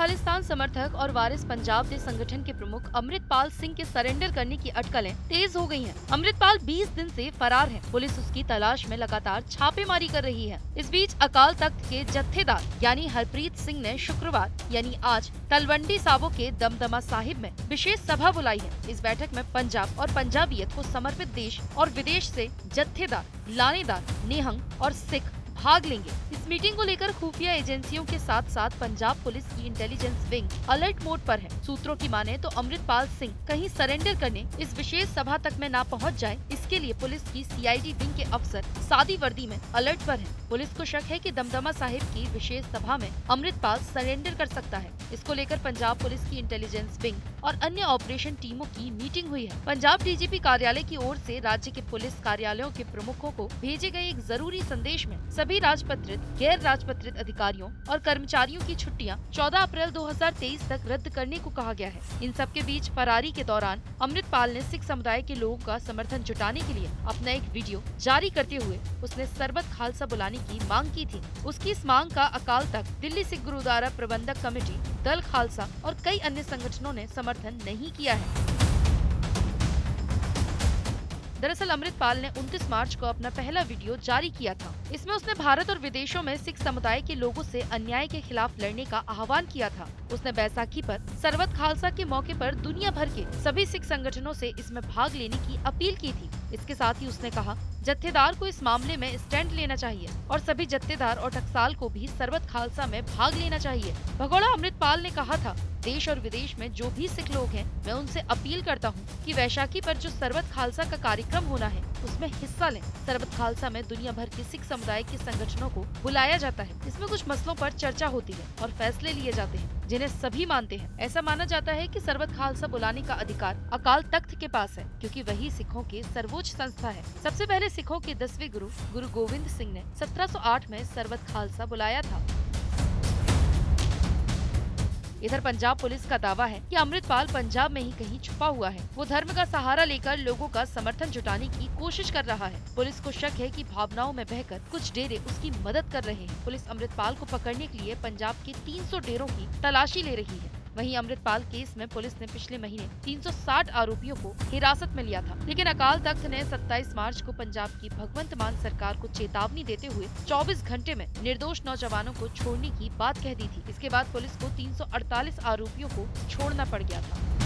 खालिस्तान समर्थक और वारिस पंजाब के संगठन के प्रमुख अमृतपाल सिंह के सरेंडर करने की अटकलें तेज हो गई हैं। अमृतपाल 20 दिन से फरार हैं। पुलिस उसकी तलाश में लगातार छापेमारी कर रही है। इस बीच अकाल तख्त के जत्थेदार यानी हरप्रीत सिंह ने शुक्रवार यानी आज तलवंडी साबो के दमदमा साहिब में विशेष सभा बुलाई है। इस बैठक में पंजाब और पंजाबियत को समर्पित देश और विदेश से जत्थेदार, लानेदार, नेहंग और सिख भाग लेंगे। इस मीटिंग को लेकर खुफिया एजेंसियों के साथ साथ पंजाब पुलिस की इंटेलिजेंस विंग अलर्ट मोड पर है। सूत्रों की माने तो अमृतपाल सिंह कहीं सरेंडर करने इस विशेष सभा तक में ना पहुंच जाए, इसके लिए पुलिस की सीआईडी विंग के अफसर सादी वर्दी में अलर्ट पर हैं। पुलिस को शक है कि दमदमा साहिब की विशेष सभा में अमृतपाल सरेंडर कर सकता है। इसको लेकर पंजाब पुलिस की इंटेलिजेंस विंग और अन्य ऑपरेशन टीमों की मीटिंग हुई है। पंजाब डीजीपी कार्यालय की ओर से राज्य के पुलिस कार्यालयों के प्रमुखों को भेजे गए एक जरूरी संदेश में सभी राजपत्रित, गैर राजपत्रित अधिकारियों और कर्मचारियों की छुट्टियां 14 अप्रैल 2023 तक रद्द करने को कहा गया है। इन सब के बीच फरारी के दौरान अमृतपाल ने सिख समुदाय के लोगों का समर्थन जुटाने के लिए अपना एक वीडियो जारी करते हुए उसने सरबत खालसा बुलाने की मांग की थी। उसकी इस मांग का अकाल तख्त, दिल्ली सिख गुरुद्वारा प्रबंधक कमेटी, दल खालसा और कई अन्य संगठनों ने समर्थन नहीं किया है। दरअसल अमृतपाल ने 29 मार्च को अपना पहला वीडियो जारी किया था। इसमें उसने भारत और विदेशों में सिख समुदाय के लोगों से अन्याय के खिलाफ लड़ने का आह्वान किया था। उसने बैसाखी पर सरबत खालसा के मौके पर दुनिया भर के सभी सिख संगठनों से इसमें भाग लेने की अपील की थी। इसके साथ ही उसने कहा जत्थेदार को इस मामले में स्टैंड लेना चाहिए और सभी जत्थेदार और टकसाल को भी सरबत खालसा में भाग लेना चाहिए। भगोड़ा अमृतपाल ने कहा था देश और विदेश में जो भी सिख लोग हैं, मैं उनसे अपील करता हूं कि वैशाखी पर जो सरबत खालसा का कार्यक्रम होना है उसमें हिस्सा लें। सरबत खालसा में दुनिया भर के सिख समुदाय के संगठनों को बुलाया जाता है। इसमें कुछ मसलों पर चर्चा होती है और फैसले लिए जाते हैं जिन्हें सभी मानते हैं। ऐसा माना जाता है कि सरबत खालसा बुलाने का अधिकार अकाल तख्त के पास है क्योंकि वही सिखों की सर्वोच्च संस्था है। सबसे पहले सिखों के 10वें गुरु गुरु गोविंद सिंह ने 1708 में सरबत खालसा बुलाया था। इधर पंजाब पुलिस का दावा है कि अमृतपाल पंजाब में ही कहीं छुपा हुआ है। वो धर्म का सहारा लेकर लोगों का समर्थन जुटाने की कोशिश कर रहा है। पुलिस को शक है कि भावनाओं में बहकर कुछ डेरे उसकी मदद कर रहे हैं। पुलिस अमृतपाल को पकड़ने के लिए पंजाब के 300 डेरों की तलाशी ले रही है। वहीं अमृतपाल केस में पुलिस ने पिछले महीने 360 आरोपियों को हिरासत में लिया था, लेकिन अकाल तख्त ने 27 मार्च को पंजाब की भगवंत मान सरकार को चेतावनी देते हुए 24 घंटे में निर्दोष नौजवानों को छोड़ने की बात कह दी थी। इसके बाद पुलिस को 348 आरोपियों को छोड़ना पड़ गया था।